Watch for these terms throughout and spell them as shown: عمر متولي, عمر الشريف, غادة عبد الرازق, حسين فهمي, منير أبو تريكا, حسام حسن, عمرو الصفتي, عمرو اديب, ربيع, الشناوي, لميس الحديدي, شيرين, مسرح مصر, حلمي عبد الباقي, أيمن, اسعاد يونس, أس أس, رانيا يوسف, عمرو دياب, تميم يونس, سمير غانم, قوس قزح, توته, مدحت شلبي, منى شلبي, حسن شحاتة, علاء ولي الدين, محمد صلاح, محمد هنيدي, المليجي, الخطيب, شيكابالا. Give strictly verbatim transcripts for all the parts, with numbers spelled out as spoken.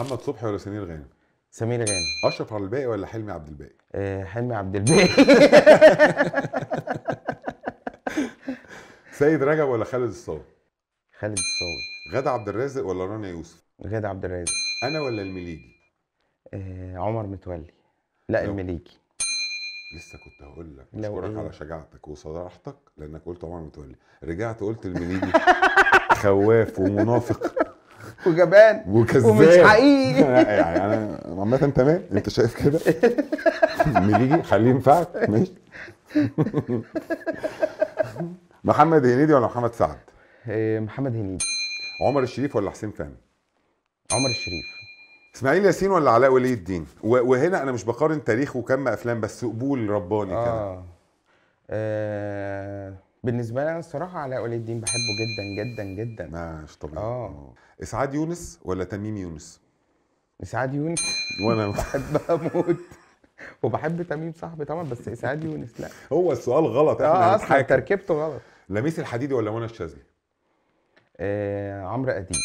محمد صبحي ولا سمير غانم؟ سمير غانم. اشرف على الباقي ولا حلمي عبد الباقي؟ أه حلمي عبد الباقي. سيد رجب ولا خالد الصاوي؟ خالد الصاوي. غادة عبد الرازق ولا رانيا يوسف؟ غادة عبد الرازق. انا ولا المليجي؟ أه عمر متولي. لا المليجي. لسه كنت هقول لك اشكرك على شجاعتك وصراحتك لانك قلت عمر متولي، رجعت قلت المليجي. خواف ومنافق وجبان وكذاب ومش حقيقي. يعني انا عامه تمام، انت شايف كده المليجي خليه ينفعك ماشي. محمد هنيدي ولا محمد سعد؟ محمد هنيدي. عمر الشريف ولا حسين فهمي؟ عمر الشريف. اسماعيل ياسين ولا علاء ولي الدين؟ وهنا انا مش بقارن تاريخ وكم افلام، بس قبول رباني كده. آه. آه بالنسبه لي انا الصراحه علاء ولي الدين بحبه جدا جدا جدا. ماشي طبيعي. اه اسعاد يونس ولا تميم يونس؟ اسعاد يونس. وانا بحبها موت وبحب تميم صاحبي طبعا، بس اسعاد يونس لا. هو السؤال غلط، احنا اه اصلا تركيبته غلط. لميس الحديدي ولا منى الشاذلي؟ آه عمرو اديب.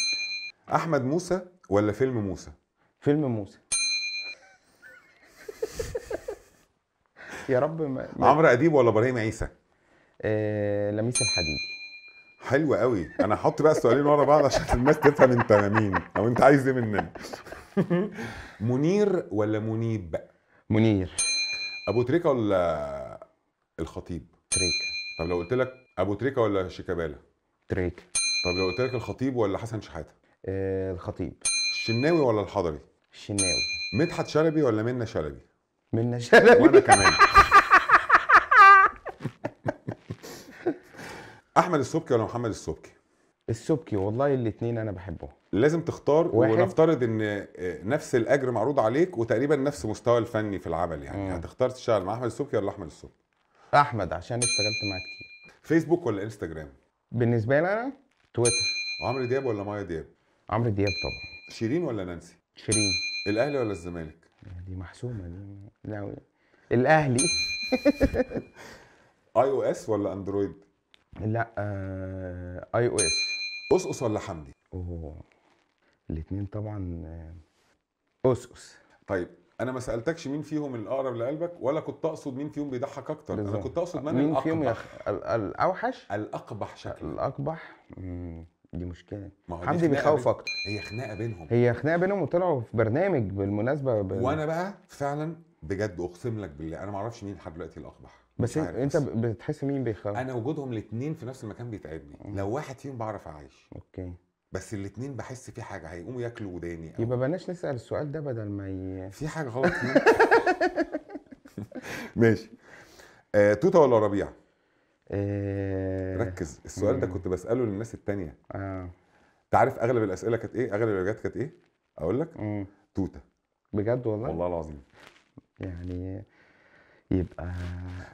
احمد موسى ولا فيلم موسى؟ فيلم موسى. يا رب. ما عمرو اديب ولا ابراهيم عيسى؟ آه لميس الحديدي. حلو قوي. انا هحط بقى السؤالين ورا بعض عشان الناس تفهم انت مين او انت عايز ايه مننا. منير ولا منيب؟ منير. ابو تريكا ولا الخطيب؟ تريكا. طب لو قلت لك ابو تريكا ولا شيكابالا؟ تريكا. طب لو قلت لك الخطيب ولا حسن شحاتة؟ آه الخطيب. الشناوي ولا الحضري؟ الشناوي. مدحت شلبي ولا منى شلبي؟ منى شلبي. وانا كمان. احمد السبكي ولا محمد السبكي؟ السبكي. والله الاثنين انا بحبهم. لازم تختار واحد. ونفترض ان نفس الاجر معروض عليك وتقريبا نفس مستوى الفني في العمل، يعني م. هتختار تشتغل مع احمد السبكي ولا احمد السبكي؟ احمد عشان اشتغلت معاه كتير. فيسبوك ولا انستجرام؟ بالنسبه لي انا تويتر. عمرو دياب ولا مايا دياب؟ عمرو دياب طبعا. شيرين ولا نانسي؟ شيرين. الاهلي ولا الزمالك؟ دي محسومه دي. لا الاهلي. اي او اس ولا اندرويد؟ لا آه... اي او اس. اس اس ولا حمدي؟ اوه الاثنين طبعا اس اس. طيب انا ما سالتكش مين فيهم الاقرب لقلبك ولا كنت اقصد مين فيهم بيضحك اكتر، بالزبط. انا كنت اقصد من مين فيهم يخ... الاوحش الاقبح شكل. الاقبح مم. دي مشكله. حمدي بيخوف اكتر. هي خناقه بينهم هي خناقه بينهم وطلعوا في برنامج بالمناسبه ب... وانا بقى فعلا بجد اقسم لك بالله انا ما اعرفش مين لحد دلوقتي الاقبح، بس انت بتحس مين بيخاف؟ انا وجودهم الاثنين في نفس المكان بيتعبني. لو واحد فيهم بعرف اعيش اوكي، بس الاثنين بحس في حاجه هيقوموا ياكلوا وداني. يبقى بلاش نسال السؤال ده بدل ما ي... في حاجه غلط. ماشي. آه، توته ولا ربيع؟ آه... ركز السؤال آه. ده كنت بساله للناس الثانيه. اه تعرف اغلب الاسئله كانت ايه؟ اغلب الاجابات كانت ايه؟ اقول لك آه. توته. بجد والله؟ والله العظيم. يعني يبقى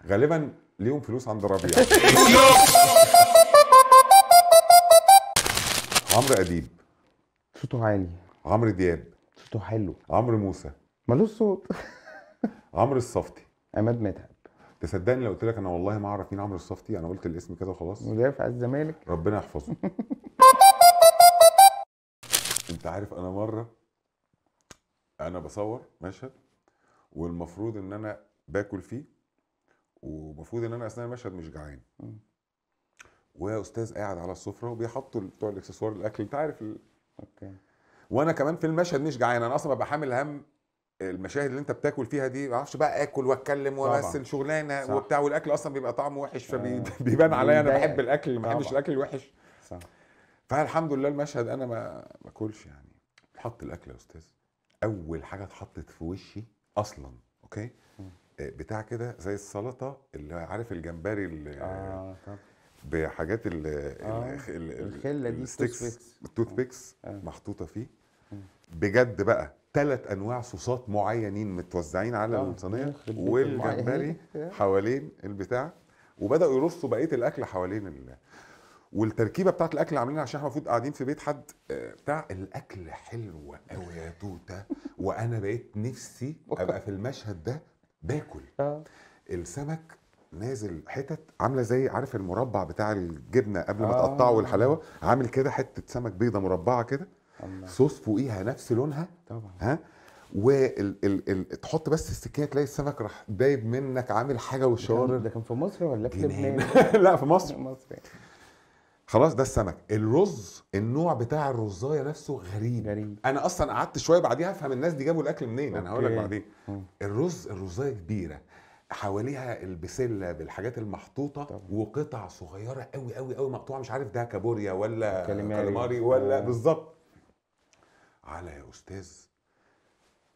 غالبا ليهم فلوس عند ربيع. عمرو اديب صوته عالي. عمرو دياب صوته حلو. عمرو موسى مالوش صوت. عمرو الصفتي. عماد متعب. تصدقني لو قلت لك انا والله ما اعرف مين عمرو الصفتي، انا قلت الاسم كده وخلاص. مدافع على الزمالك ربنا يحفظه. انت عارف انا مره انا بصور مشهد والمفروض ان انا باكل فيه ومفروض ان انا اثناء المشهد مش جعان، ويا استاذ قاعد على السفره وبيحطوا بتوع الاكسسوار الاكل انت عارف ال... اوكي. وانا كمان في المشهد مش جعان، انا اصلا ببقى حامل هم المشاهد اللي انت بتاكل فيها دي، ما اعرفش بقى اكل واتكلم وامثل شغلانه وبتاع، والاكل اصلا بيبقى طعمه وحش فبيبان آه. عليا انا بحب الاكل ما بحبش الاكل الوحش. صح. فالحمد لله المشهد انا ما باكلش يعني. حط الاكل يا استاذ، اول حاجه اتحطت في وشي اصلا اوكي بتاع كده زي السلطه اللي عارف الجمبري اللي اه طب بحاجات ال آه الخله دي التوث بيكس آه. محطوطه فيه آه. بجد بقى ثلاث انواع صوصات معينين متوزعين على آه. الصينيه والجمبري حوالين البتاع، وبداوا يرصوا بقيه الاكل حوالين ال... والتركيبه بتاعت الاكل عاملينها عشان احنا المفروض قاعدين في بيت حد بتاع الاكل. حلوه قوي يا توته. وانا بقيت نفسي ابقى في المشهد ده باكل آه. السمك نازل حتت عامله زي عارف المربع بتاع الجبنه قبل ما آه. تقطعه والحلاوه، عامل كده حته سمك بيضه مربعه كده صوص فوقيها نفس لونها طبعا. ها وتحط بس السكينه تلاقي السمك راح دايب منك عامل حاجه والشوارب. ده كان في مصر ولا في لبنان؟ لا في مصر. مصر خلاص. ده السمك. الرز النوع بتاع الرزايه نفسه غريب غريب. انا اصلا قعدت شويه بعديها افهم الناس دي جابوا الاكل منين. انا هقول لك بعدين. الرز الرزايه كبيره حواليها البسله بالحاجات المحطوطه طبعا. وقطع صغيره قوي قوي قوي مقطوعه مش عارف ده كابوريا ولا كاليماري ولا بالظبط. على يا استاذ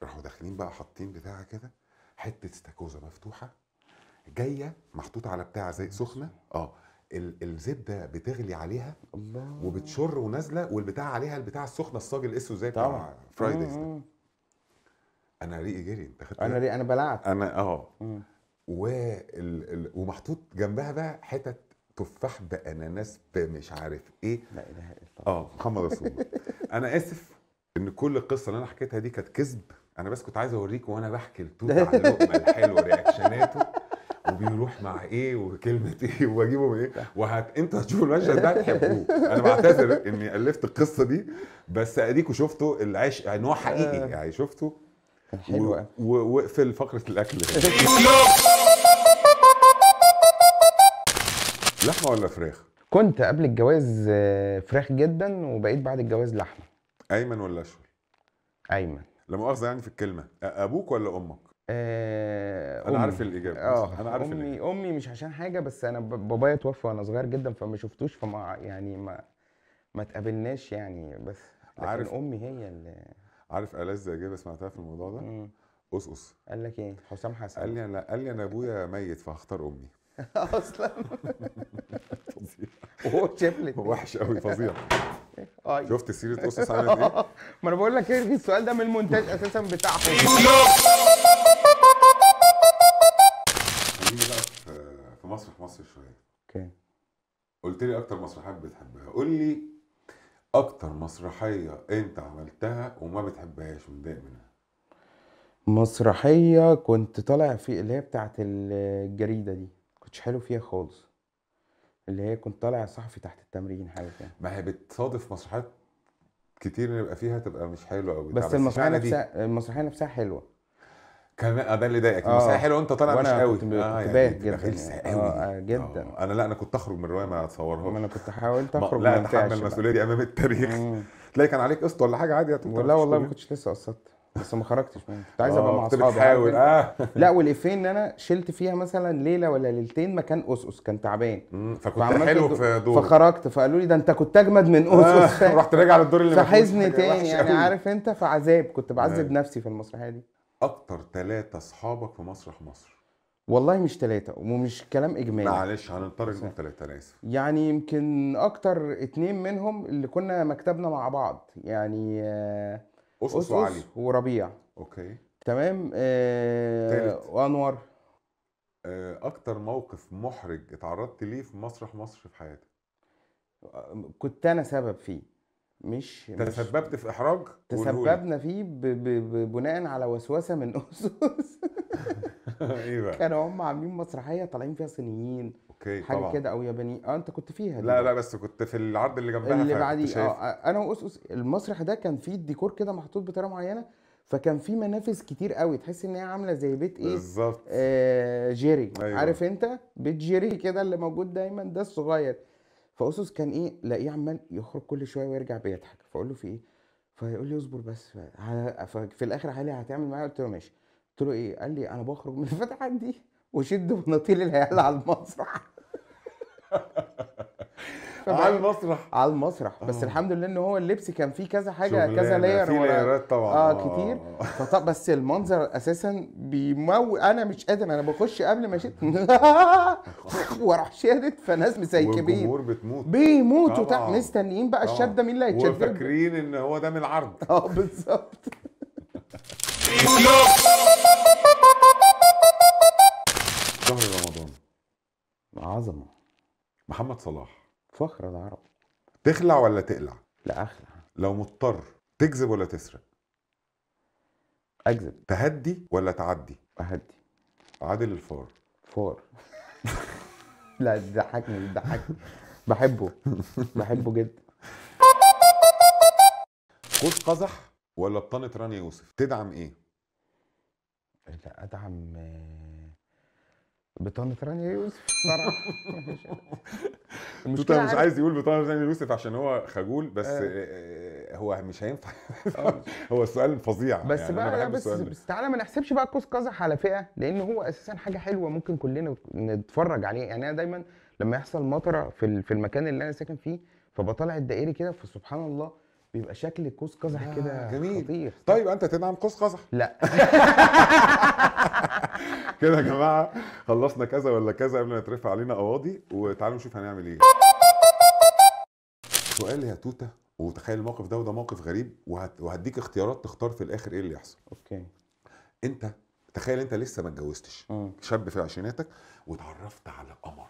راحوا داخلين بقى حاطين بتاع كده حته استاكوزا مفتوحه جايه محطوطه على بتاع زي سخنه اه الزبده بتغلي عليها الله وبتشر ونازله والبتاع عليها البتاع السخنه الصاجل الاسود زي بتاع فرايديز ده. انا ريقي جري. انت خدت انا ريقي انا بلعت انا اه وال... ومحطوط جنبها بقى حتت تفاح باناناس مش عارف ايه. لا اله الا الله اه محمد رسول الله. انا اسف ان كل القصه اللي انا حكيتها دي كانت كذب. انا بس كنت عايز اوريك وانا بحكي لتوته على اللقمه الحلوه رياكشناته وبيروح مع ايه وكلمه ايه واجيبه من ايه وهت انتوا هتشوفوا المشهد ده هتحبوه. انا بعتذر اني الفت القصه دي بس اديكوا شفتوا العشق ان هو حقيقي يعني شفته حلوه. واقفل فقره الاكل. لحمه ولا فراخ؟ كنت قبل الجواز فراخ جدا وبقيت بعد الجواز لحمه. ايمن ولا اشول؟ ايمن. لا مؤاخذه يعني في الكلمه. ابوك ولا امك؟ آه انا عارف الاجابه. اه انا عارف امي الإجابة. امي مش عشان حاجه بس انا بابايا توفى وانا صغير جدا فما شفتوش فما يعني ما ما اتقابلناش يعني بس لكن عارف امي هي اللي عارف. ألذ اجابه سمعتها في الموضوع ده أس أس. قال لك ايه؟ حسام حسن. قال لي انا قال لي انا ابويا ميت فهختار امي. اصلا فظيع. وهو شبلت وحش قوي فظيع. شفت سيره أس أس عملت ايه؟ ما انا بقول لك ايه السؤال ده من المونتاج اساسا بتاعهم. خليني بقى في مسرح مصر شويه. اوكي. قلت لي اكتر مسرحيات بتحبها، قول لي اكتر مسرحيه انت عملتها وما بتحبهاش ومتضايق منها. مسرحيه كنت طالع في اللي هي بتاعت الجريده دي، كنتش حلو فيها خالص. اللي هي كنت طالع صحفي تحت التمرين حاجه كده. ما هي بتصادف مسرحيات كتير يبقى فيها تبقى مش حلوه قوي بس, بس المسرحيه نفسها المسرحيه نفسها حلوه كمان. ده اللي ضايقك المسرحيه حلوه وانت طالع مش قوي. كنت آه يعني جدا يعني. قوي. آه جدا آه. انا لا انا كنت اخرج من الروايه ما اتصورهاش. انا كنت حاولت اخرج لا اتحمل المسؤوليه دي امام التاريخ. تلاقي كان عليك قسط ولا حاجه عادي. لا والله ما كنتش لسه قسطت بس ما خرجتش منها. كنت عايز ابقى مع اصحابي اه. لا والافيه ان انا شلت فيها مثلا ليله ولا ليلتين مكان أس أس كان تعبان فكنت حلو في دور فخرجت فقالوا لي ده انت كنت اجمد من أس أس. رحت راجع للدور اللي فحزن تاني يعني عارف انت. فعذاب كنت بعذب نفسي في المسرحيه دي. اكتر ثلاثه اصحابك في مسرح مصر؟ والله مش ثلاثه ومش كلام اجمالي معلش هنضطر نقول ثلاثه انا اسف. يعني يمكن اكتر اتنين منهم اللي كنا مكتبنا مع بعض يعني أس أس وعلي وربيع. اوكي تمام. آه وانور. آه اكتر موقف محرج اتعرضت ليه في مسرح مصر في حياتك؟ كنت انا سبب فيه مش تسببت مش في احراج. تسببنا فيه بناء على وسوسه من أس أس. ايه بقى؟ كانوا هم عاملين مسرحيه طالعين فيها صينيين اوكي حاجه طبعا. كده او ياباني اه. انت كنت فيها دي. لا لا بس كنت في العرض اللي جنبها اللي بعديه اه. انا وأس أس المسرح ده كان فيه الديكور كده محطوط بطريقه معينه فكان فيه منافذ كتير قوي تحس ان هي عامله زي بيت ايه بالظبط آه جيري أيوة. عارف انت بيت جيري كده اللي موجود دايما ده الصغير. فأس أس كان ايه لاقيه عمال يخرج كل شويه ويرجع بيضحك فاقول له في ايه؟ فيقول لي اصبر بس. في الاخر قال لي هتعمل معايا؟ قلت له ماشي. قلت له ايه؟ قال لي انا بخرج من الفتحه دي وشد بناطيل العيال على المسرح. على المسرح على المسرح بس. أوه. الحمد لله ان هو اللبس كان فيه كذا حاجه كذا لاير ورا طبعا اه كتير فطب بس المنظر اساسا بيمو انا مش قادر. انا بخش قبل ما اشد واروح شادد فناس مسيكبين والجمهور بتموت بيموتوا تحت مستنيين بقى الشده مين اللي هيتشد وفاكرين ان هو ده من العرض اه بالظبط. شهر رمضان عظمه محمد صلاح فخر العرب. تخلع ولا تقلع؟ لا اخلع. لو مضطر تكذب ولا تسرق؟ اكذب. تهدي ولا تعدي؟ اهدي. عادل الفار فار. لا بيضحكني بيضحكني بحبه بحبه جدا. قوس قزح ولا بطانة رانيا يوسف؟ تدعم ايه؟ لا ادعم بطانة رانيا يوسف صراحة. توته مش عايز يقول بطانة رانيا يوسف عشان هو خجول بس آه. هو مش هينفع. هو السؤال فظيع بس يعني بقى بس, بس تعالى ما نحسبش بقى قوس قزح على فئة، لأن هو أساسا حاجة حلوة ممكن كلنا نتفرج عليه. يعني أنا دايما لما يحصل مطرة في في المكان اللي أنا ساكن فيه فبطلع الدائري كده، فسبحان الله بيبقى شكل قوس قزح كده خطير. طيب انت تدعم قوس قزح؟ لا. كده يا جماعه خلصنا كذا ولا كذا قبل ما يترفع علينا قواضي، وتعالوا نشوف هنعمل ايه. سؤال يا توته، وتخيل الموقف ده وده موقف غريب، وهديك اختيارات تختار في الاخر ايه اللي يحصل. اوكي. انت تخيل انت لسه ما اتجوزتش، شاب في عشريناتك واتعرفت على قمر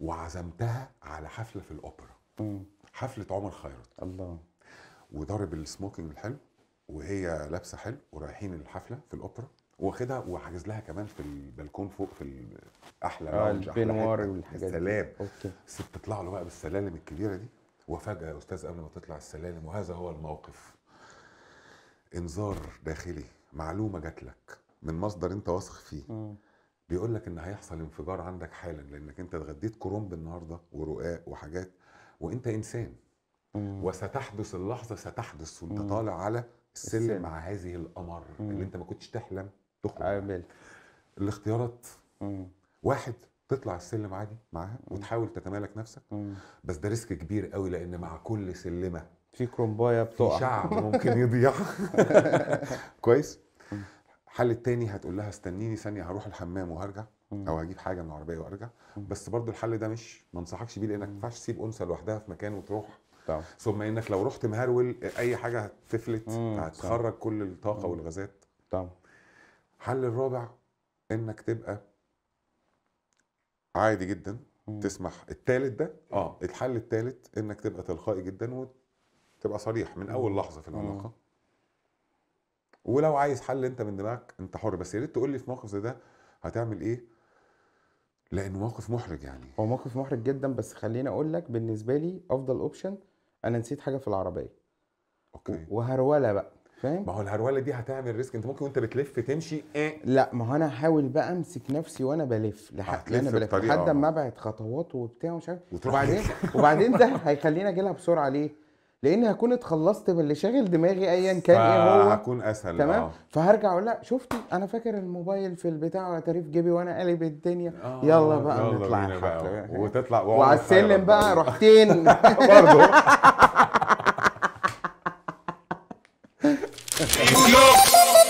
وعزمتها على حفله في الاوبرا، مم. حفله عمر خيرت، الله، وضارب السموكينج الحلو وهي لابسه حلو ورايحين الحفله في الاوبرا، واخدها وحاجز لها كمان في البلكون فوق في احلى لونج احلى سلام. الست تطلع له بقى بالسلالم الكبيره دي، وفجاه يا استاذ قبل ما تطلع السلالم، وهذا هو الموقف، انذار داخلي، معلومه جات لك من مصدر انت واثق فيه، مم. بيقول لك ان هيحصل انفجار عندك حالا، لانك انت اتغديت كرومب النهارده ورقاق وحاجات، وانت انسان، مم. وستحدث اللحظه ستحدث، وانت طالع على السلم السن. مع هذه القمر اللي انت ما كنتش تحلم تخرج. الاختيارات، مم. واحد تطلع السلم عادي معاها وتحاول تتمالك نفسك، مم. بس ده ريسك كبير قوي، لان مع كل سلمه في كرومبايه بتقع، شعب ممكن يضيع. كويس. الحل التاني هتقول لها استنيني ثانيه هروح الحمام وهرجع، مم. او هجيب حاجه من العربيه وارجع، مم. بس برضو الحل ده مش ما انصحكش بيه، لانك ما ينفعش تسيب انثى لوحدها في مكان وتروح، طبعا. ثم انك لو رحت مهرول اي حاجه هتفلت، هتخرج كل الطاقه، مم. والغازات، طبعا. الحل الرابع انك تبقى عادي جدا، مم. تسمح. الثالث ده اه الحل الثالث انك تبقى تلقائي جدا وتبقى صريح من اول لحظه في العلاقه، مم. ولو عايز حل انت من دماغك انت حر، بس يا ريت تقول لي في موقف زي ده هتعمل ايه، لانه موقف محرج. يعني هو موقف محرج جدا، بس خليني اقول لك بالنسبه لي افضل اوبشن انا نسيت حاجه في العربيه، اوكي، وهروله بقى، فاهم؟ ما هو الهروله دي هتعمل ريسك، انت ممكن وانت بتلف تمشي ايه. لا، ما هو انا هحاول بقى امسك نفسي وانا بلف لحد انا بلف لحد ما ابعد خطوات وبتاع ومش عارف، وبعدين وبعدين ده هيخليني اجيلها بسرعه. ليه؟ لان هكون اتخلصت من اللي شاغل دماغي ايا كان ايه هو، هكون اسهل، تمام؟ آه. فهرجع اقول لا شفتي انا فاكر الموبايل في البتاع ولا تاريخ جيبي وانا قالب الدنيا، آه يلا بقى نطلع الحفله وتطلع وعلى السلم بقى رحتين. برضه